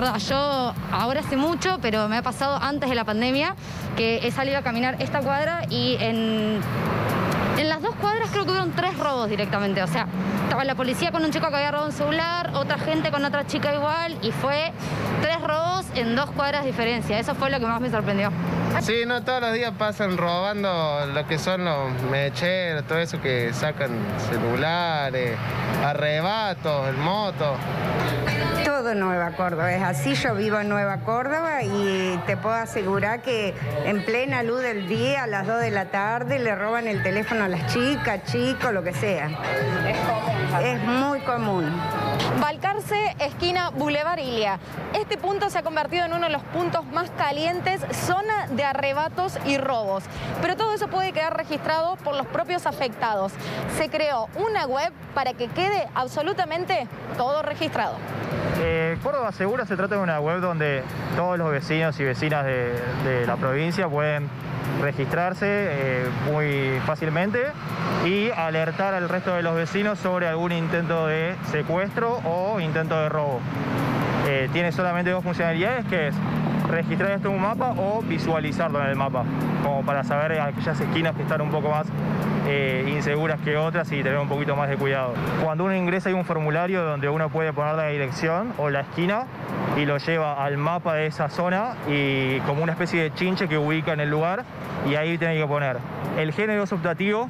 verdad, yo ahora hace mucho, pero me ha pasado antes de la pandemia, que he salido a caminar esta cuadra y en las dos cuadras creo que hubieron 3 robos directamente. O sea, estaba la policía con un chico que había robado un celular, otra gente con otra chica igual, y fue 3 robos en 2 cuadras de diferencia. Eso fue lo que más me sorprendió. Sí, no, todos los días pasan robando lo que son los mecheros, todo eso que sacan celulares, arrebatos, el moto. Todo Nueva Córdoba es así. Yo vivo en Nueva Córdoba y te puedo asegurar que en plena luz del día, a las 2 de la tarde, le roban el teléfono a las chicas, chicos, lo que sea. Es muy común. Balcarce, esquina Boulevard Ilia. Este punto se ha convertido en uno de los puntos más calientes, zona de arrebatos y robos. Pero todo eso puede quedar registrado por los propios afectados. Se creó una web para que quede absolutamente todo registrado. Córdoba Segura se trata de una web donde todos los vecinos y vecinas de la provincia pueden registrarse muy fácilmente y alertar al resto de los vecinos sobre algún intento de secuestro o intento de robo. Tiene solamente 2 funcionalidades, que es registrar esto en un mapa o visualizarlo en el mapa, como para saber aquellas esquinas que están un poco más inseguras que otras y tener un poquito más de cuidado. Cuando uno ingresa hay un formulario donde uno puede poner la dirección o la esquina y lo lleva al mapa de esa zona y como una especie de chinche que ubica en el lugar, y ahí tiene que poner el género optativo,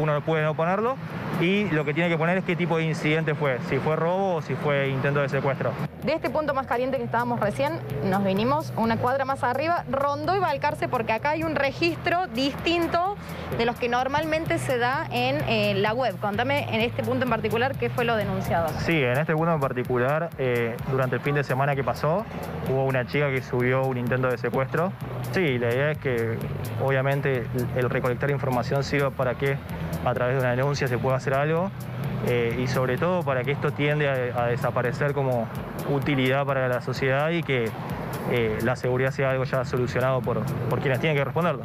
uno puede no ponerlo, y lo que tiene que poner es qué tipo de incidente fue, si fue robo o si fue intento de secuestro. De este punto más caliente que estábamos recién, nos vinimos una cuadra más arriba, Rondó y Balcarce, porque acá hay un registro distinto de los que normalmente se da en la web. Contame en este punto en particular qué fue lo denunciado. Sí, en este punto en particular, durante el fin de semana que pasó, hubo una chica que subió un intento de secuestro. Sí, la idea es que obviamente el recolectar información sirva para que a través de una denuncia se pueda hacer algo y sobre todo para que esto tiende a desaparecer como utilidad para la sociedad y que la seguridad sea algo ya solucionado por quienes tienen que responderlo.